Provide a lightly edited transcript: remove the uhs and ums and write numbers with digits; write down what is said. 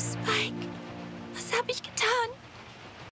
Spike, was habe ich getan?